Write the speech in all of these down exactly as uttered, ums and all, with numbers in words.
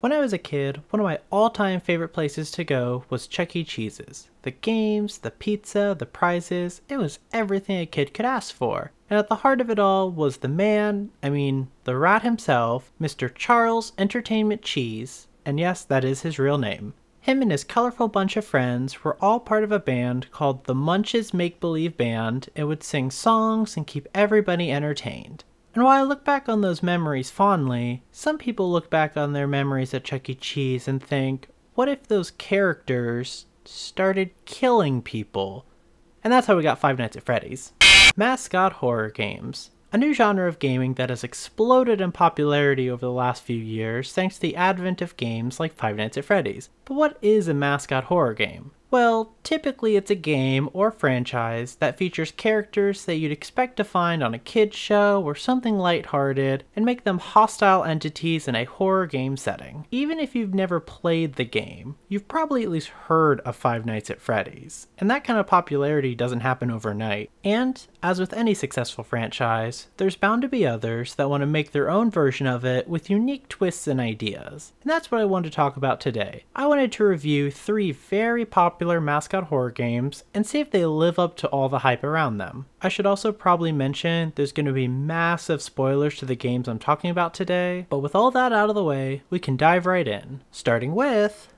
When I was a kid, one of my all-time favorite places to go was Chuck E. Cheese's. The games, the pizza, the prizes, it was everything a kid could ask for. And at the heart of it all was the man, I mean, the rat himself, Mister Charles Entertainment Cheese, and yes, that is his real name. Him and his colorful bunch of friends were all part of a band called the Munch's Make Believe Band and would sing songs and keep everybody entertained. And while I look back on those memories fondly, some people look back on their memories at Chuck E. Cheese and think, what if those characters started killing people? And that's how we got Five Nights at Freddy's. Mascot horror games. A new genre of gaming that has exploded in popularity over the last few years thanks to the advent of games like Five Nights at Freddy's. But what is a mascot horror game? Well, typically it's a game or franchise that features characters that you'd expect to find on a kid's show or something lighthearted and make them hostile entities in a horror game setting. Even if you've never played the game, you've probably at least heard of Five Nights at Freddy's, and that kind of popularity doesn't happen overnight. And, as with any successful franchise, there's bound to be others that want to make their own version of it with unique twists and ideas. And that's what I wanted to talk about today. I wanted to review three very popular popular mascot horror games and see if they live up to all the hype around them. I should also probably mention there's going to be massive spoilers to the games I'm talking about today, but with all that out of the way, we can dive right in, starting with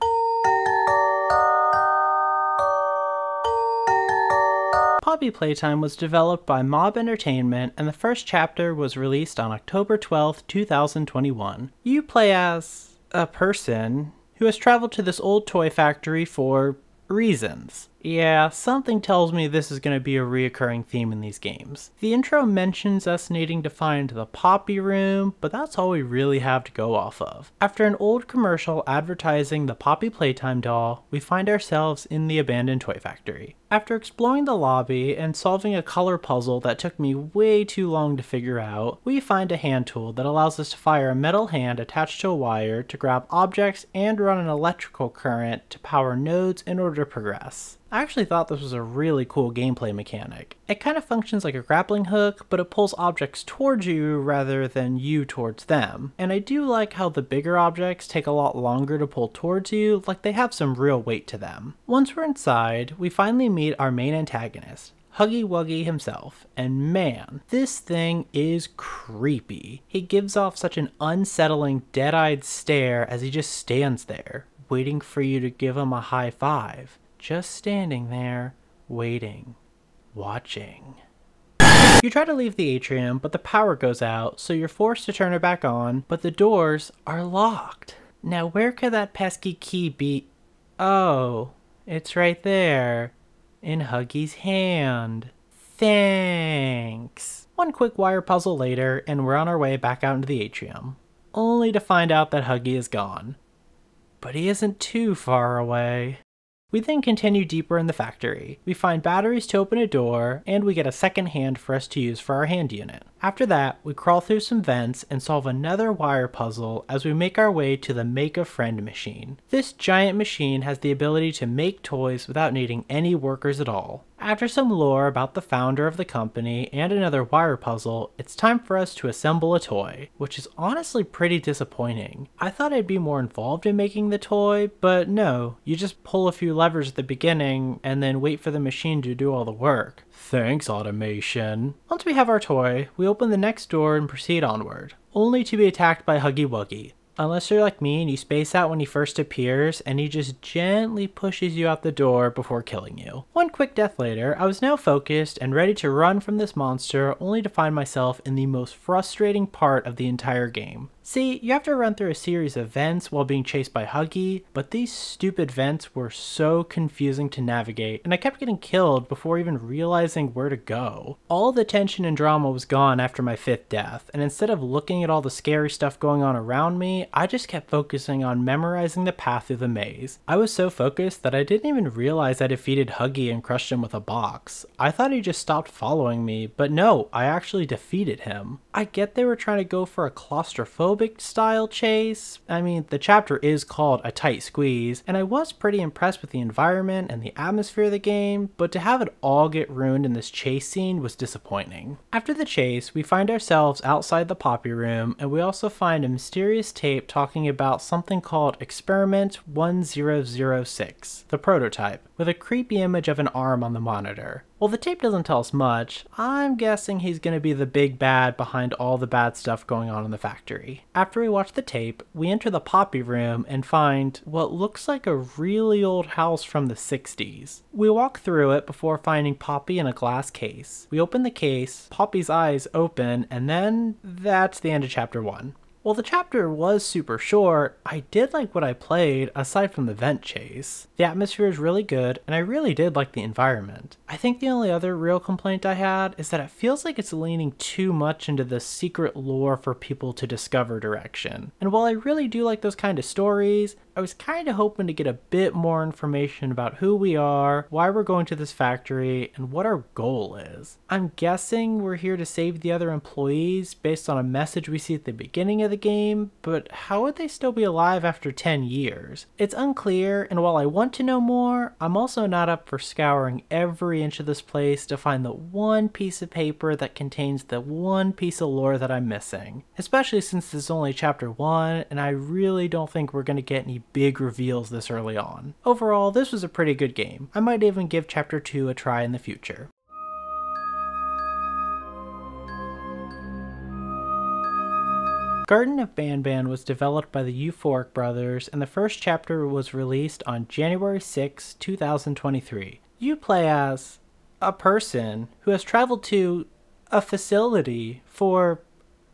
Poppy Playtime was developed by Mob Entertainment and the first chapter was released on October twelfth, two thousand twenty-one. You play as a person who has traveled to this old toy factory for reasons. Yeah, something tells me this is going to be a reoccurring theme in these games. The intro mentions us needing to find the Poppy Room, but that's all we really have to go off of. After an old commercial advertising the Poppy Playtime doll, we find ourselves in the abandoned toy factory. After exploring the lobby and solving a color puzzle that took me way too long to figure out, we find a hand tool that allows us to fire a metal hand attached to a wire to grab objects and run an electrical current to power nodes in order to progress. I actually thought this was a really cool gameplay mechanic. It kind of functions like a grappling hook, but it pulls objects towards you rather than you towards them. And I do like how the bigger objects take a lot longer to pull towards you, like they have some real weight to them. Once we're inside, we finally meet our main antagonist, Huggy Wuggy himself, and man, this thing is creepy. He gives off such an unsettling, dead-eyed stare as he just stands there, waiting for you to give him a high five. Just standing there, waiting, watching. You try to leave the atrium, but the power goes out, so you're forced to turn it back on, but the doors are locked. Now where could that pesky key be? Oh, it's right there, in Huggy's hand. Thanks. One quick wire puzzle later, and we're on our way back out into the atrium, only to find out that Huggy is gone. But he isn't too far away. We then continue deeper in the factory. We find batteries to open a door, and we get a second hand for us to use for our hand unit. After that, we crawl through some vents and solve another wire puzzle as we make our way to the Make a Friend machine. This giant machine has the ability to make toys without needing any workers at all. After some lore about the founder of the company and another wire puzzle, it's time for us to assemble a toy, which is honestly pretty disappointing. I thought I'd be more involved in making the toy, but no, you just pull a few levers at the beginning and then wait for the machine to do all the work. Thanks, automation. Once we have our toy, we open the next door and proceed onward, only to be attacked by Huggy Wuggy. Unless you're like me and you space out when he first appears, and he just gently pushes you out the door before killing you. One quick death later, I was now focused and ready to run from this monster, only to find myself in the most frustrating part of the entire game. See, you have to run through a series of vents while being chased by Huggy, but these stupid vents were so confusing to navigate, and I kept getting killed before even realizing where to go. All the tension and drama was gone after my fifth death, and instead of looking at all the scary stuff going on around me, I just kept focusing on memorizing the path through the maze. I was so focused that I didn't even realize I defeated Huggy and crushed him with a box. I thought he just stopped following me, but no, I actually defeated him. I get they were trying to go for a claustrophobic style chase. I mean, the chapter is called A Tight Squeeze, and I was pretty impressed with the environment and the atmosphere of the game, but to have it all get ruined in this chase scene was disappointing. After the chase, we find ourselves outside the Poppy Room, and we also find a mysterious tape talking about something called Experiment ten oh six, the prototype, with a creepy image of an arm on the monitor. While the tape doesn't tell us much, I'm guessing he's going to be the big bad behind all the bad stuff going on in the factory. After we watch the tape, we enter the Poppy Room and find what looks like a really old house from the sixties. We walk through it before finding Poppy in a glass case. We open the case, Poppy's eyes open, and then that's the end of chapter one. While the chapter was super short, I did like what I played aside from the vent chase. The atmosphere is really good, and I really did like the environment. I think the only other real complaint I had is that it feels like it's leaning too much into the secret lore for people to discover direction. And while I really do like those kind of stories, I was kind of hoping to get a bit more information about who we are, why we're going to this factory, and what our goal is. I'm guessing we're here to save the other employees based on a message we see at the beginning of the game, but how would they still be alive after ten years? It's unclear, and while I want to know more, I'm also not up for scouring every inch of this place to find the one piece of paper that contains the one piece of lore that I'm missing, especially since this is only chapter one, and I really don't think we're going to get any big reveals this early on. Overall, this was a pretty good game. I might even give chapter two a try in the future. Garten of Banban was developed by the Euphoric Brothers, and the first chapter was released on January sixth, two thousand twenty-three. You play as a person who has traveled to a facility for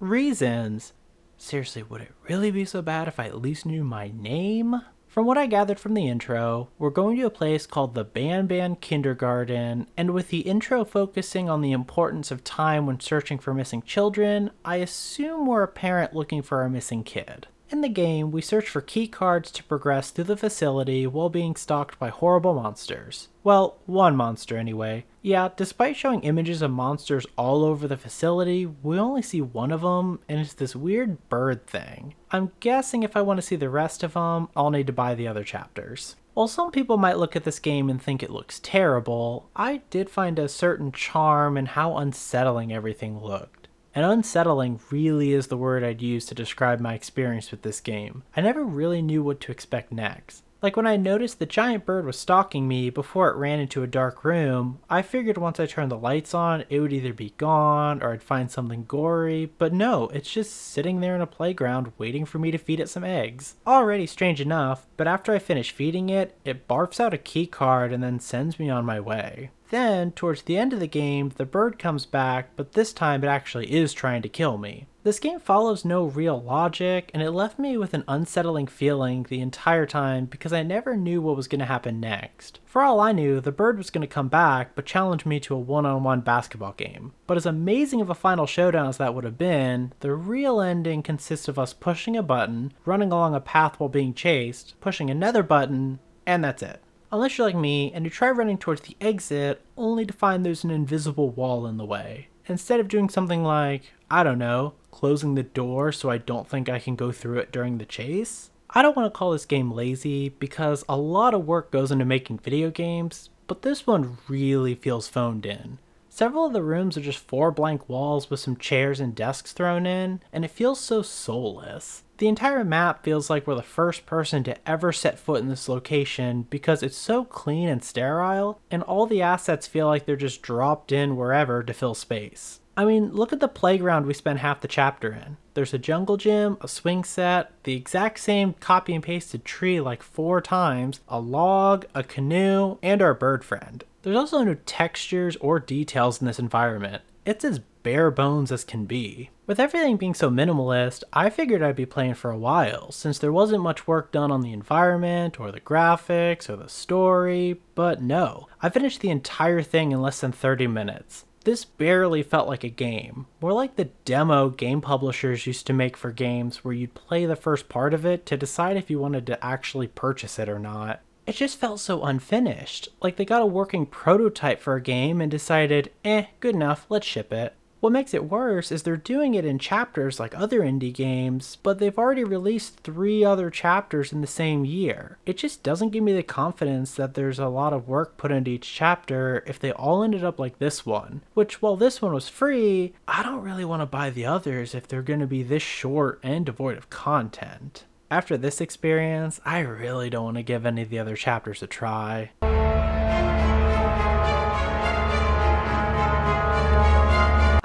reasons. Seriously, would it really be so bad if I at least knew my name? From what I gathered from the intro, we're going to a place called the Banban Kindergarten, and with the intro focusing on the importance of time when searching for missing children, I assume we're a parent looking for our missing kid. In the game, we search for key cards to progress through the facility while being stalked by horrible monsters. Well, one monster anyway. Yeah, despite showing images of monsters all over the facility, we only see one of them, and it's this weird bird thing. I'm guessing if I want to see the rest of them, I'll need to buy the other chapters. While some people might look at this game and think it looks terrible, I did find a certain charm in how unsettling everything looked. And unsettling really is the word I'd use to describe my experience with this game. I never really knew what to expect next. Like when I noticed the giant bird was stalking me before it ran into a dark room, I figured once I turned the lights on, it would either be gone or I'd find something gory, but no, it's just sitting there in a playground waiting for me to feed it some eggs. Already strange enough, but after I finish feeding it, it barfs out a key card and then sends me on my way. Then, towards the end of the game, the bird comes back, but this time it actually is trying to kill me. This game follows no real logic, and it left me with an unsettling feeling the entire time because I never knew what was going to happen next. For all I knew, the bird was going to come back but challenge me to a one-on-one basketball game. But as amazing of a final showdown as that would have been, the real ending consists of us pushing a button, running along a path while being chased, pushing another button, and that's it. Unless you're like me and you try running towards the exit only to find there's an invisible wall in the way. Instead of doing something like, I don't know, closing the door so I don't think I can go through it during the chase. I don't want to call this game lazy because a lot of work goes into making video games, but this one really feels phoned in. Several of the rooms are just four blank walls with some chairs and desks thrown in, and it feels so soulless. The entire map feels like we're the first person to ever set foot in this location because it's so clean and sterile, and all the assets feel like they're just dropped in wherever to fill space. I mean, look at the playground we spent half the chapter in. There's a jungle gym, a swing set, the exact same copy and pasted tree like four times, a log, a canoe, and our bird friend. There's also no textures or details in this environment. It's as bare bones as can be. With everything being so minimalist, I figured I'd be playing for a while, since there wasn't much work done on the environment, or the graphics, or the story, but no. I finished the entire thing in less than thirty minutes. This barely felt like a game, more like the demo game publishers used to make for games where you'd play the first part of it to decide if you wanted to actually purchase it or not. It just felt so unfinished, like they got a working prototype for a game and decided, eh, good enough, let's ship it. What makes it worse is they're doing it in chapters like other indie games, but they've already released three other chapters in the same year. It just doesn't give me the confidence that there's a lot of work put into each chapter if they all ended up like this one, which while this one was free, I don't really want to buy the others if they're going to be this short and devoid of content. After this experience, I really don't want to give any of the other chapters a try.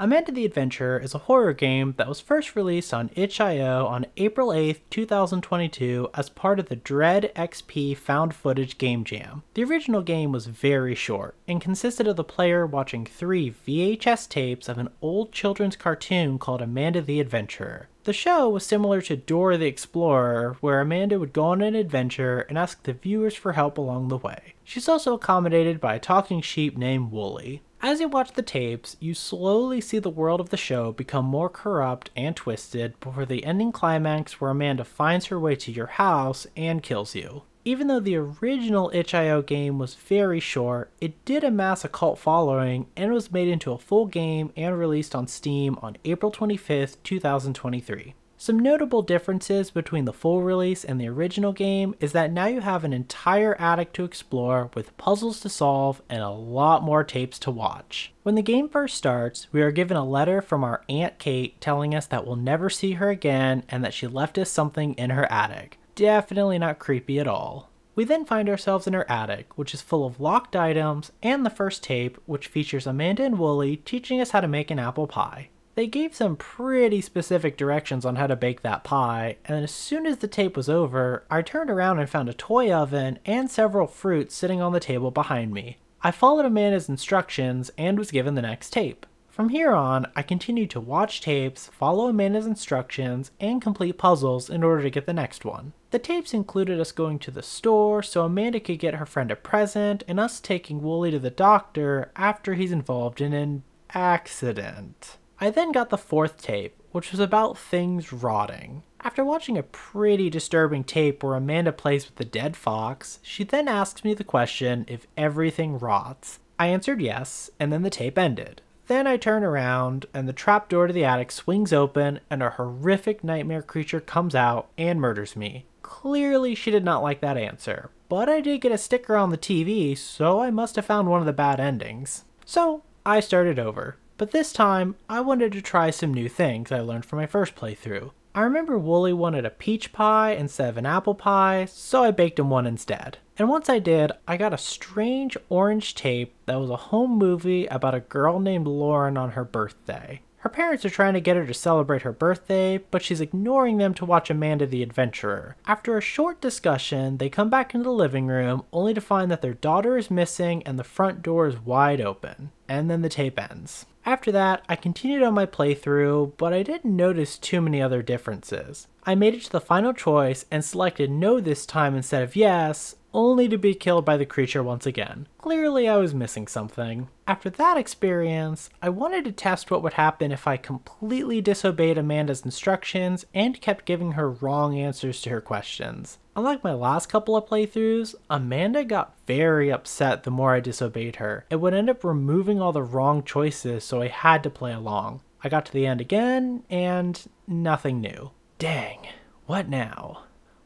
Amanda the Adventurer is a horror game that was first released on itch dot i o on April eighth, two thousand twenty-two as part of the Dread X P Found Footage Game Jam. The original game was very short and consisted of the player watching three V H S tapes of an old children's cartoon called Amanda the Adventurer. The show was similar to Dora the Explorer, where Amanda would go on an adventure and ask the viewers for help along the way. She's also accommodated by a talking sheep named Wooly. As you watch the tapes, you slowly see the world of the show become more corrupt and twisted before the ending climax where Amanda finds her way to your house and kills you. Even though the original itch dot i o game was very short, it did amass a cult following and was made into a full game and released on Steam on April twenty-fifth, two thousand twenty-three. Some notable differences between the full release and the original game is that now you have an entire attic to explore with puzzles to solve and a lot more tapes to watch. When the game first starts, we are given a letter from our Aunt Kate telling us that we'll never see her again and that she left us something in her attic. Definitely not creepy at all. We then find ourselves in her attic, which is full of locked items, and the first tape, which features Amanda and Wooly teaching us how to make an apple pie. They gave some pretty specific directions on how to bake that pie, and as soon as the tape was over, I turned around and found a toy oven and several fruits sitting on the table behind me. I followed Amanda's instructions and was given the next tape. From here on, I continued to watch tapes, follow Amanda's instructions, and complete puzzles in order to get the next one. The tapes included us going to the store so Amanda could get her friend a present, and us taking Wooly to the doctor after he's involved in an accident. I then got the fourth tape, which was about things rotting. After watching a pretty disturbing tape where Amanda plays with the dead fox, she then asks me the question if everything rots. I answered yes, and then the tape ended. Then I turn around, and the trapdoor to the attic swings open, and a horrific nightmare creature comes out and murders me. Clearly she did not like that answer, but I did get a sticker on the T V, so I must have found one of the bad endings. So I started over. But this time, I wanted to try some new things I learned from my first playthrough. I remember Wooly wanted a peach pie instead of an apple pie, so I baked him one instead. And once I did, I got a strange orange tape that was a home movie about a girl named Lauren on her birthday. Her parents are trying to get her to celebrate her birthday, but she's ignoring them to watch Amanda the Adventurer. After a short discussion, they come back into the living room, only to find that their daughter is missing and the front door is wide open. And then the tape ends. After that, I continued on my playthrough, but I didn't notice too many other differences. I made it to the final choice and selected no this time instead of yes, only to be killed by the creature once again. Clearly I was missing something. After that experience, I wanted to test what would happen if I completely disobeyed Amanda's instructions and kept giving her wrong answers to her questions. Unlike my last couple of playthroughs, Amanda got very upset the more I disobeyed her. It would end up removing all the wrong choices, so I had to play along. I got to the end again, and nothing new. Dang, what now?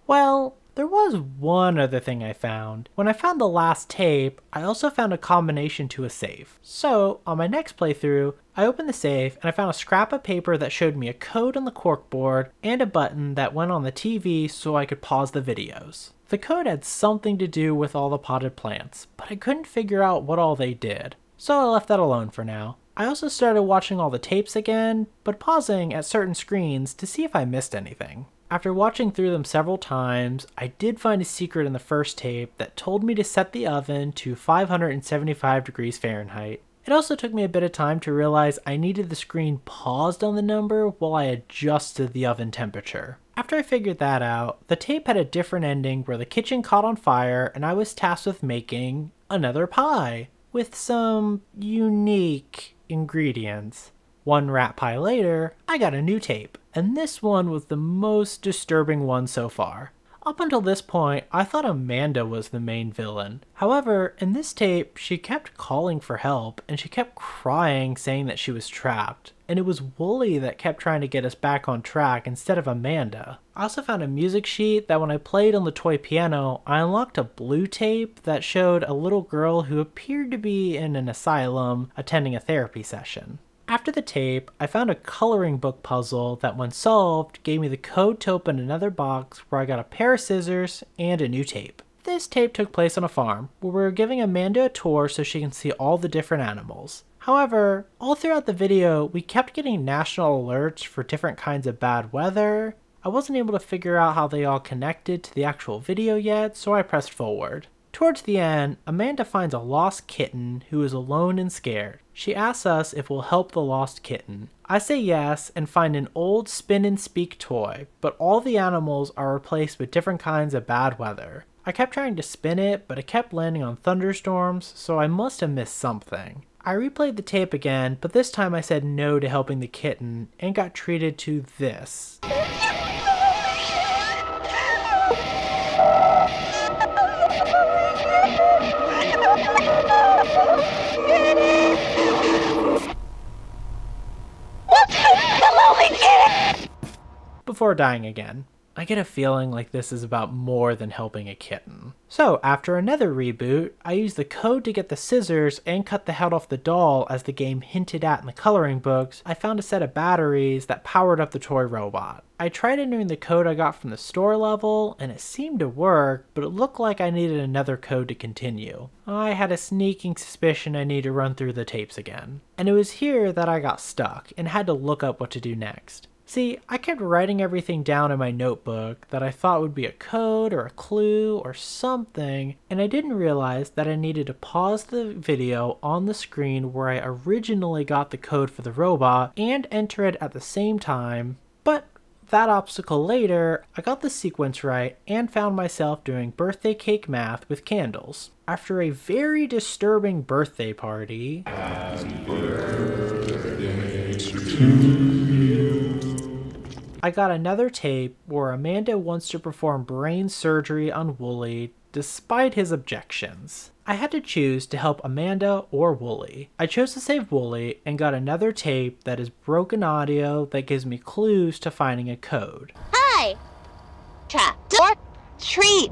Well, there was one other thing I found. When I found the last tape, I also found a combination to a safe. So, on my next playthrough, I opened the safe and I found a scrap of paper that showed me a code on the corkboard and a button that went on the T V so I could pause the videos. The code had something to do with all the potted plants, but I couldn't figure out what all they did, so I left that alone for now. I also started watching all the tapes again, but pausing at certain screens to see if I missed anything. After watching through them several times, I did find a secret in the first tape that told me to set the oven to five hundred seventy-five degrees Fahrenheit. It also took me a bit of time to realize I needed the screen paused on the number while I adjusted the oven temperature. After I figured that out, the tape had a different ending where the kitchen caught on fire and I was tasked with making another pie with some unique ingredients. One rat pie later, I got a new tape, and this one was the most disturbing one so far. Up until this point, I thought Amanda was the main villain. However, in this tape, she kept calling for help and she kept crying, saying that she was trapped. And it was Wooly that kept trying to get us back on track instead of Amanda. I also found a music sheet that when I played on the toy piano, I unlocked a blue tape that showed a little girl who appeared to be in an asylum attending a therapy session. After the tape, I found a coloring book puzzle that when solved gave me the code to open another box where I got a pair of scissors and a new tape. This tape took place on a farm where we were giving Amanda a tour so she can see all the different animals. However, all throughout the video, we kept getting national alerts for different kinds of bad weather. I wasn't able to figure out how they all connected to the actual video yet, so I pressed forward. Towards the end, Amanda finds a lost kitten who is alone and scared. She asks us if we'll help the lost kitten. I say yes and find an old spin and speak toy, but all the animals are replaced with different kinds of bad weather. I kept trying to spin it, but it kept landing on thunderstorms, so I must have missed something. I replayed the tape again, but this time I said no to helping the kitten and got treated to this. Before dying again. I get a feeling like this is about more than helping a kitten. So after another reboot, I used the code to get the scissors and cut the head off the doll as the game hinted at in the coloring books. I found a set of batteries that powered up the toy robot. I tried entering the code I got from the store level and it seemed to work, but it looked like I needed another code to continue. I had a sneaking suspicion I need to run through the tapes again. And it was here that I got stuck and had to look up what to do next. See, I kept writing everything down in my notebook that I thought would be a code or a clue or something, and I didn't realize that I needed to pause the video on the screen where I originally got the code for the robot and enter it at the same time, but that obstacle later, I got the sequence right and found myself doing birthday cake math with candles. After a very disturbing birthday party... Happy birthday to I got another tape where Amanda wants to perform brain surgery on Wooly despite his objections. I had to choose to help Amanda or Wooly. I chose to save Wooly and got another tape that is broken audio that gives me clues to finding a code. Hi! Trap or treat!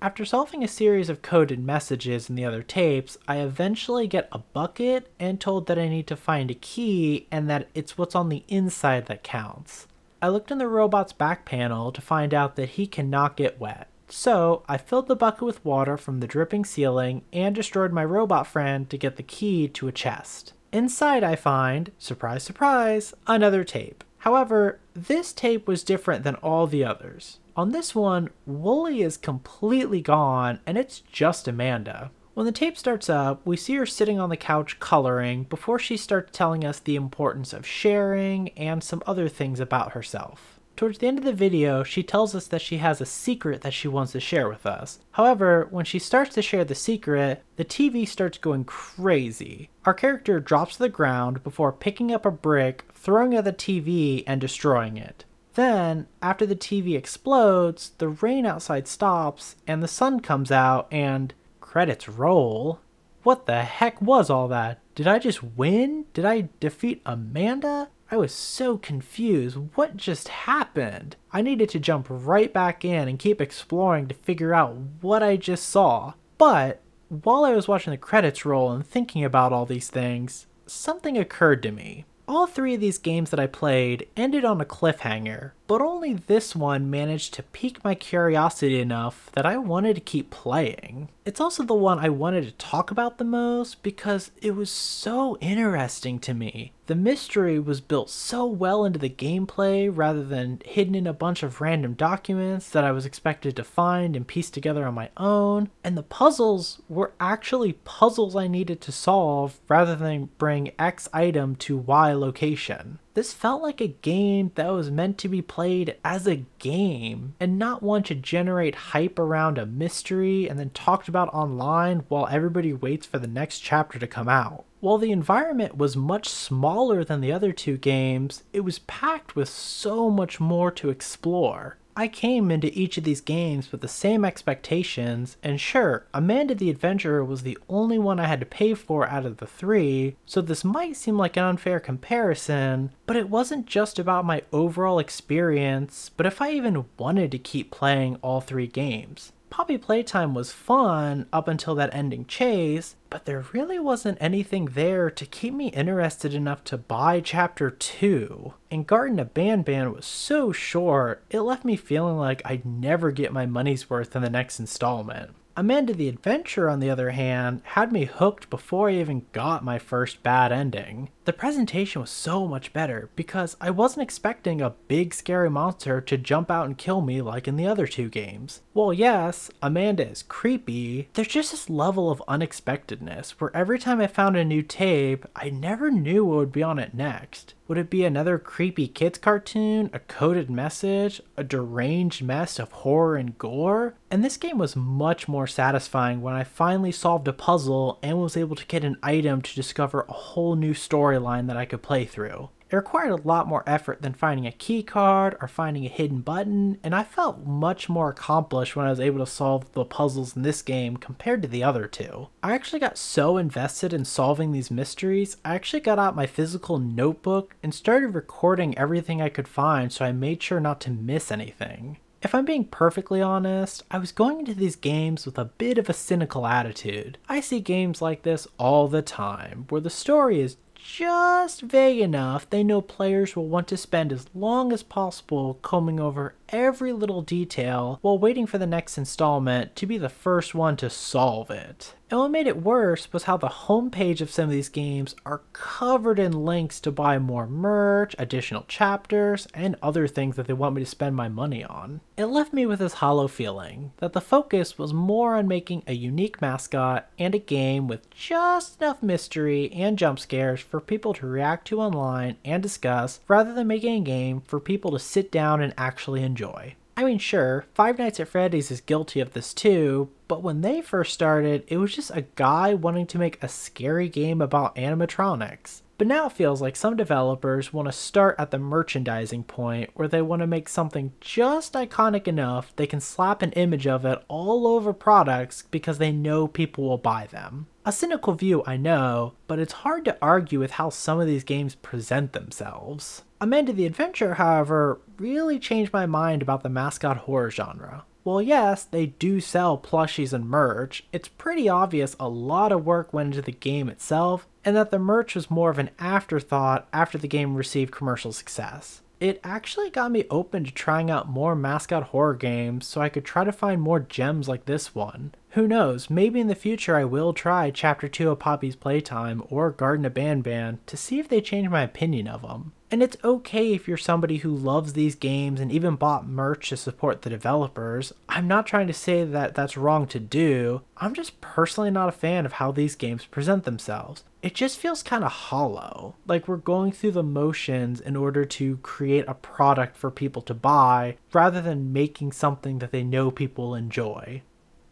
After solving a series of coded messages in the other tapes, I eventually get a bucket and told that I need to find a key and that it's what's on the inside that counts. I looked in the robot's back panel to find out that he cannot get wet. So I filled the bucket with water from the dripping ceiling and destroyed my robot friend to get the key to a chest. Inside I find, surprise surprise, another tape. However, this tape was different than all the others. On this one, Wooly is completely gone and it's just Amanda. When the tape starts up, we see her sitting on the couch coloring before she starts telling us the importance of sharing and some other things about herself. Towards the end of the video, she tells us that she has a secret that she wants to share with us. However, when she starts to share the secret, the T V starts going crazy. Our character drops to the ground before picking up a brick, throwing at the T V, and destroying it. Then, after the T V explodes, the rain outside stops and the sun comes out and... credits roll. What the heck was all that? Did I just win? Did I defeat Amanda? I was so confused. What just happened? I needed to jump right back in and keep exploring to figure out what I just saw. But while I was watching the credits roll and thinking about all these things, something occurred to me. All three of these games that I played ended on a cliffhanger, but only this one managed to pique my curiosity enough that I wanted to keep playing. It's also the one I wanted to talk about the most because it was so interesting to me. The mystery was built so well into the gameplay rather than hidden in a bunch of random documents that I was expected to find and piece together on my own, and the puzzles were actually puzzles I needed to solve rather than bring X item to Y location. This felt like a game that was meant to be played as a game and not one to generate hype around a mystery and then talked about online while everybody waits for the next chapter to come out. While the environment was much smaller than the other two games, it was packed with so much more to explore. I came into each of these games with the same expectations, and sure, Amanda the Adventurer was the only one I had to pay for out of the three, so this might seem like an unfair comparison, but it wasn't just about my overall experience, but if I even wanted to keep playing all three games. Poppy Playtime was fun up until that ending chase, but there really wasn't anything there to keep me interested enough to buy Chapter two. And Garten of Banban was so short, it left me feeling like I'd never get my money's worth in the next installment. Amanda the Adventurer, on the other hand, had me hooked before I even got my first bad ending. The presentation was so much better because I wasn't expecting a big scary monster to jump out and kill me like in the other two games. Well, yes, Amanda is creepy, there's just this level of unexpectedness where every time I found a new tape, I never knew what would be on it next. Would it be another creepy kids cartoon, a coded message, a deranged mess of horror and gore? And this game was much more satisfying when I finally solved a puzzle and was able to get an item to discover a whole new storyline that I could play through. It required a lot more effort than finding a key card or finding a hidden button, and I felt much more accomplished when I was able to solve the puzzles in this game compared to the other two. I actually got so invested in solving these mysteries, I actually got out my physical notebook and started recording everything I could find so I made sure not to miss anything. If I'm being perfectly honest, I was going into these games with a bit of a cynical attitude. I see games like this all the time, where the story is just vague enough they know players will want to spend as long as possible combing over every little detail while waiting for the next installment to be the first one to solve it. And what made it worse was how the homepage of some of these games are covered in links to buy more merch, additional chapters, and other things that they want me to spend my money on. It left me with this hollow feeling that the focus was more on making a unique mascot and a game with just enough mystery and jump scares for people to react to online and discuss, rather than making a game for people to sit down and actually enjoy. I mean, sure, Five Nights at Freddy's is guilty of this too, but when they first started, it was just a guy wanting to make a scary game about animatronics. But now it feels like some developers want to start at the merchandising point, where they want to make something just iconic enough they can slap an image of it all over products because they know people will buy them. A cynical view, I know, but it's hard to argue with how some of these games present themselves. Amanda the Adventurer, however, really changed my mind about the mascot horror genre. While yes, they do sell plushies and merch, it's pretty obvious a lot of work went into the game itself, and that the merch was more of an afterthought after the game received commercial success. It actually got me open to trying out more mascot horror games so I could try to find more gems like this one. Who knows, maybe in the future I will try Chapter two of Poppy's Playtime or Garten of Banban to see if they change my opinion of them. And it's okay if you're somebody who loves these games and even bought merch to support the developers. I'm not trying to say that that's wrong to do, I'm just personally not a fan of how these games present themselves. It just feels kind of hollow, like we're going through the motions in order to create a product for people to buy, rather than making something that they know people enjoy.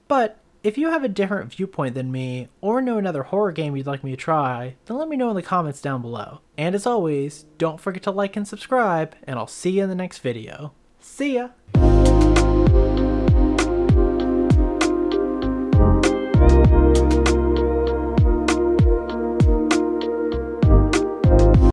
But if you have a different viewpoint than me, or know another horror game you'd like me to try, then let me know in the comments down below. And as always, don't forget to like and subscribe, and I'll see you in the next video. See ya!